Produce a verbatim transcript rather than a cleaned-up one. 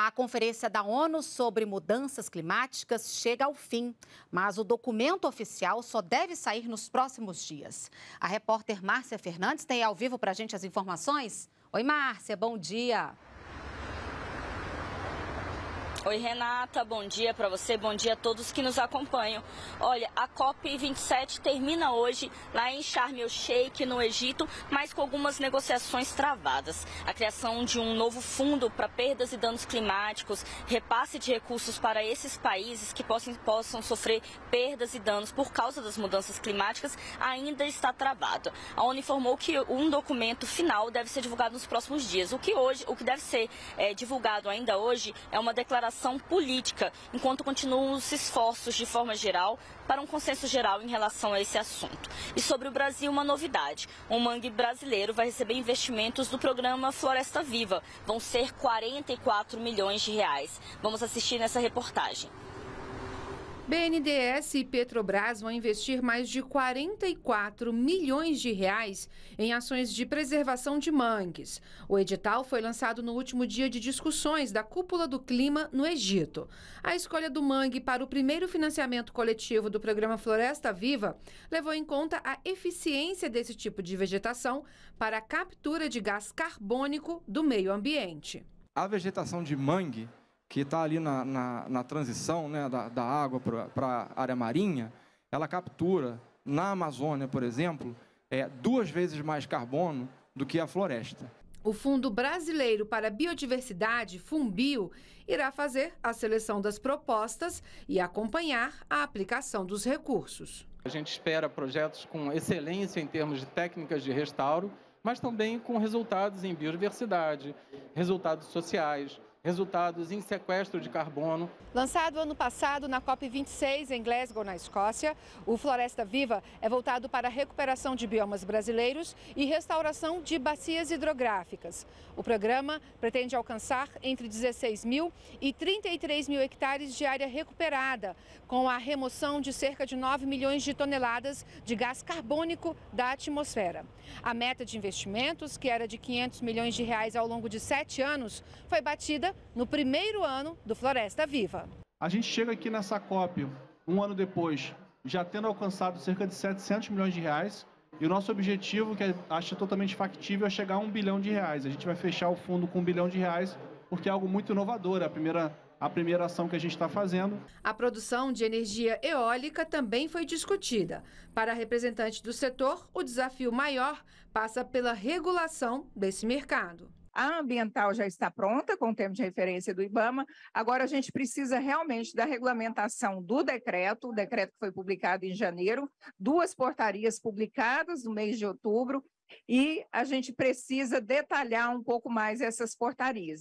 A conferência da ONU sobre mudanças climáticas chega ao fim, mas o documento oficial só deve sair nos próximos dias. A repórter Márcia Fernandes tem ao vivo para a gente as informações. Oi, Márcia, bom dia. Oi, Renata, bom dia para você, bom dia a todos que nos acompanham. Olha, a COP vinte e sete termina hoje lá em Sharm El Sheikh, no Egito, mas com algumas negociações travadas. A criação de um novo fundo para perdas e danos climáticos, repasse de recursos para esses países que possam, possam sofrer perdas e danos por causa das mudanças climáticas, ainda está travado. A ONU informou que um documento final deve ser divulgado nos próximos dias. O que, hoje, o que deve ser é, divulgado ainda hoje é uma declaração política, enquanto continuam os esforços de forma geral para um consenso geral em relação a esse assunto. E sobre o Brasil, uma novidade: o mangue brasileiro vai receber investimentos do programa Floresta Viva. Vão ser quarenta e quatro milhões de reais. Vamos assistir nessa reportagem. B N D E S e Petrobras vão investir mais de quarenta e quatro milhões de reais em ações de preservação de mangues. O edital foi lançado no último dia de discussões da Cúpula do Clima no Egito. A escolha do mangue para o primeiro financiamento coletivo do programa Floresta Viva levou em conta a eficiência desse tipo de vegetação para a captura de gás carbônico do meio ambiente. A vegetação de mangue, que está ali na, na, na transição, né, da, da água para a área marinha, ela captura, na Amazônia, por exemplo, é, duas vezes mais carbono do que a floresta. O Fundo Brasileiro para a Biodiversidade, FUNBIO, irá fazer a seleção das propostas e acompanhar a aplicação dos recursos. A gente espera projetos com excelência em termos de técnicas de restauro, mas também com resultados em biodiversidade, resultados sociais, resultados em sequestro de carbono. Lançado ano passado na COP vinte e seis em Glasgow, na Escócia, o Floresta Viva é voltado para a recuperação de biomas brasileiros e restauração de bacias hidrográficas. O programa pretende alcançar entre dezesseis mil e trinta e três mil hectares de área recuperada, com a remoção de cerca de nove milhões de toneladas de gás carbônico da atmosfera. A meta de investimentos, que era de quinhentos milhões de reais ao longo de sete anos, foi batida no primeiro ano do Floresta Viva. A gente chega aqui nessa COP, um ano depois, já tendo alcançado cerca de setecentos milhões de reais, e o nosso objetivo, que acho totalmente factível, é chegar a um bilhão de reais. A gente vai fechar o fundo com um bilhão de reais, porque é algo muito inovador, a primeira, a primeira ação que a gente está fazendo. A produção de energia eólica também foi discutida. Para a representante do setor, o desafio maior passa pela regulação desse mercado. A ambiental já está pronta, com o termo de referência do Ibama. Agora a gente precisa realmente da regulamentação do decreto, o decreto que foi publicado em janeiro, duas portarias publicadas no mês de outubro, e a gente precisa detalhar um pouco mais essas portarias.